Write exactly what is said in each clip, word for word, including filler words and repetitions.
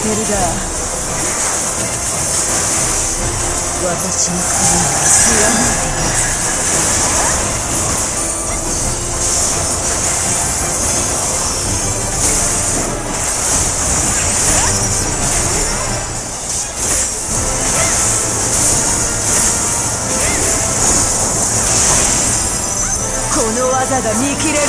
るが、私の首は吸わない。技が見切れるか。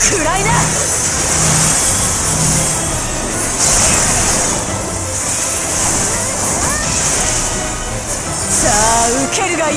くらいな。受けるがいい。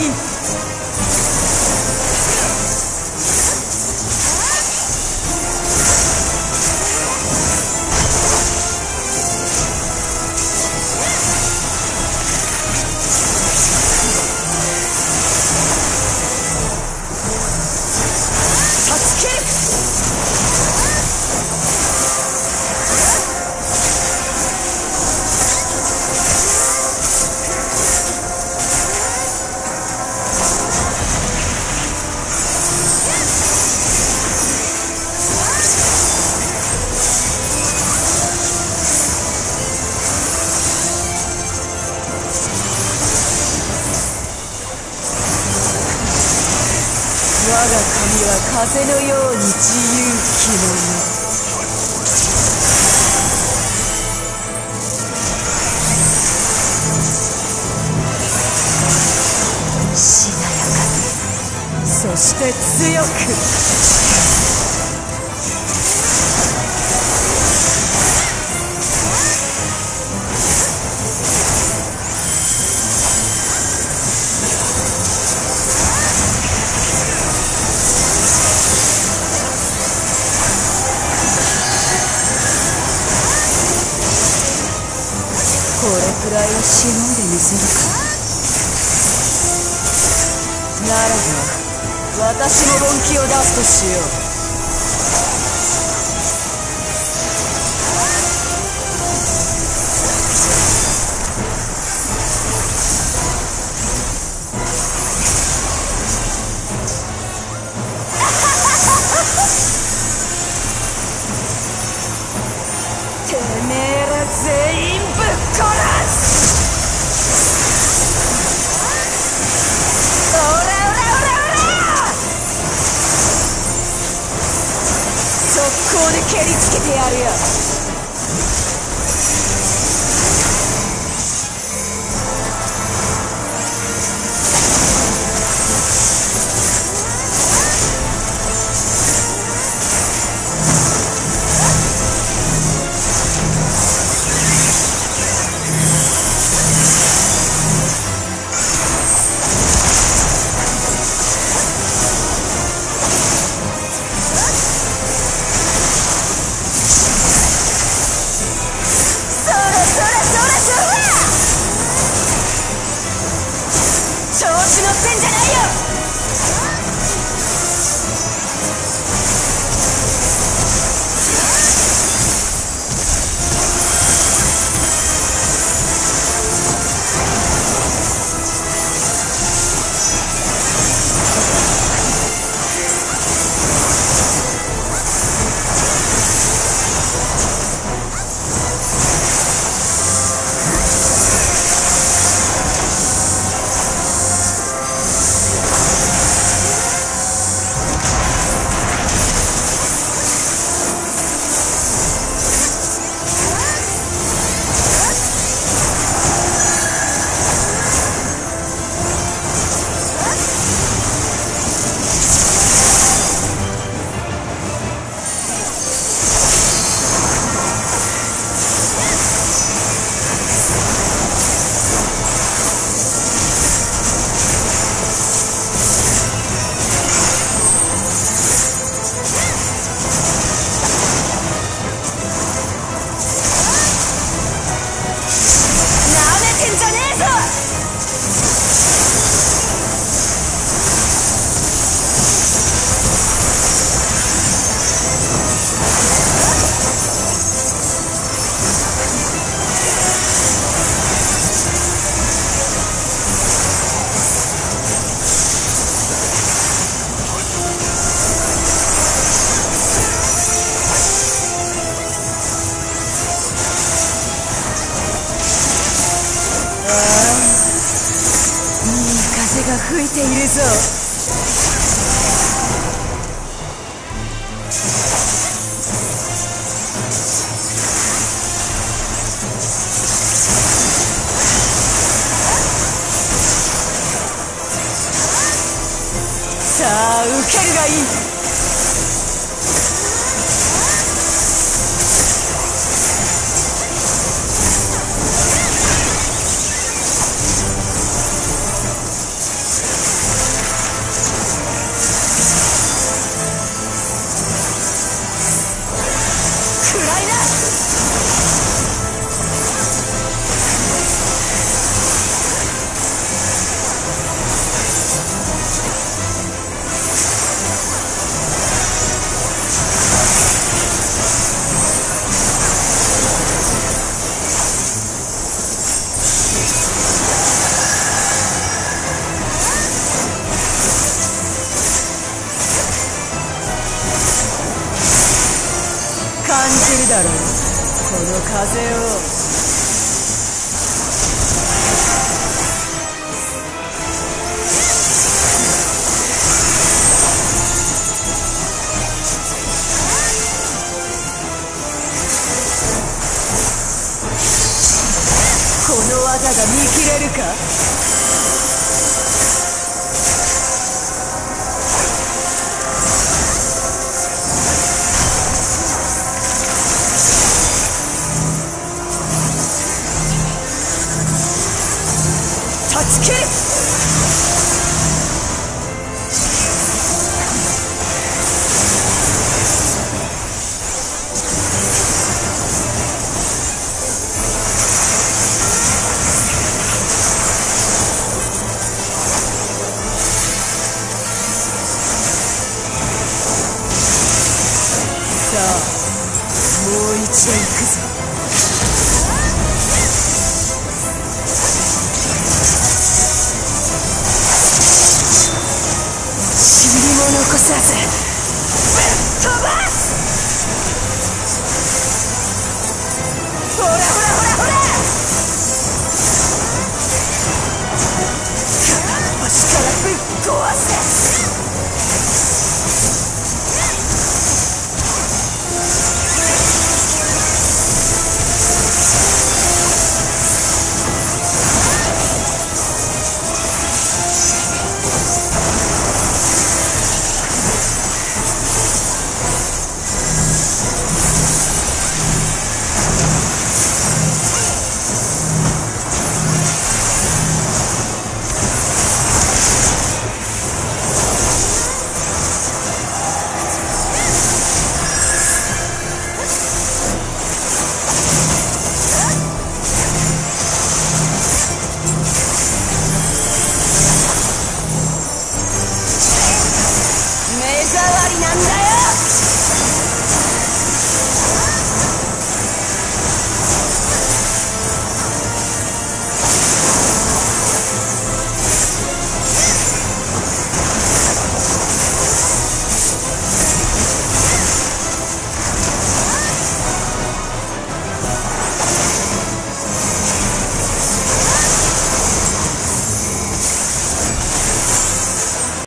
断ち切る。我が神は風のように自由気まま。しなやかに、そして強く。これくらいはしのんでみせるか。ならば私も本気を出すとしよう。てめえら全員ぶっ殺す！オラオラオラオラ！速攻で蹴りつけてやるよ。吹いているぞ。さあ受けるがいい。だろうこの風を。この技が見切れるか。Kick!